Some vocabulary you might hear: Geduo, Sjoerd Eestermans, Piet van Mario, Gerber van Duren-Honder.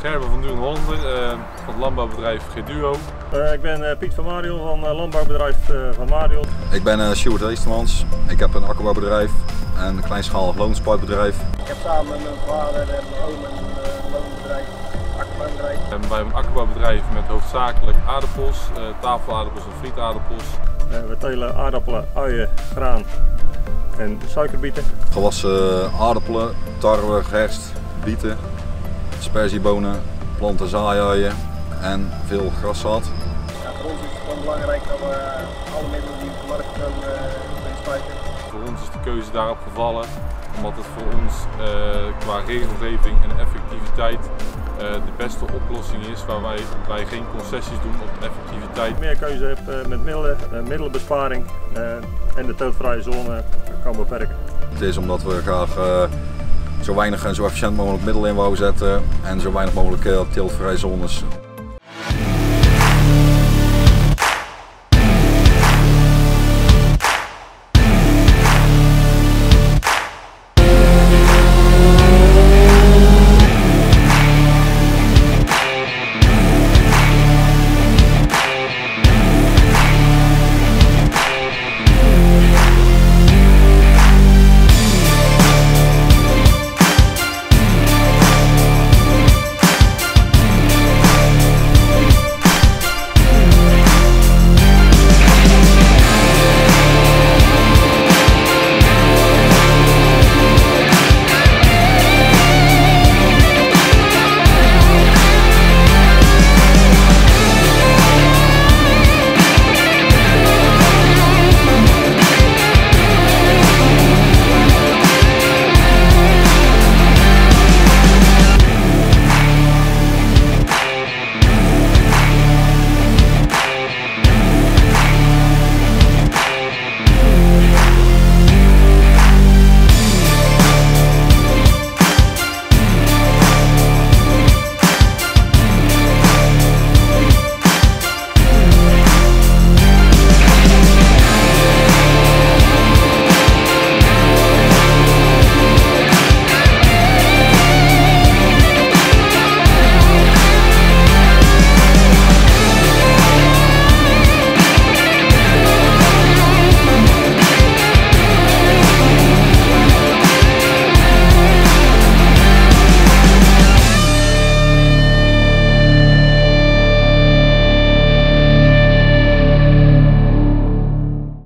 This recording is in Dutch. Gerber van Duren-Honder van het landbouwbedrijf Geduo. Ik ben Piet van Mario van landbouwbedrijf Van Mario. Ik ben Sjoerd Eestermans. Ik heb een akkerbouwbedrijf en een kleinschalig loonspuitbedrijf. Ik heb samen met mijn vader en mijn oom een loonbedrijf, akkerbouwbedrijf. Bij een akkerbouwbedrijf met hoofdzakelijk aardappels, tafelaardappels en frietaardappels. We telen aardappelen, uien, graan en suikerbieten. Gewassen aardappelen, tarwe, gerst, bieten, aspergebonen, planten, zaaiuien en veel graszaad. Ja, voor ons is het gewoon belangrijk dat we alle middelen die op de markt kunnen spijken. Voor ons is de keuze daarop gevallen omdat het voor ons qua regelgeving en effectiviteit de beste oplossing is, waar wij geen concessies doen op effectiviteit. Meer keuze hebt met middelen, middelenbesparing en de teeltvrije zone kan beperken. Het is omdat we graag zo weinig en zo efficiënt mogelijk middelen in wou zetten en zo weinig mogelijk teeltvrije zones.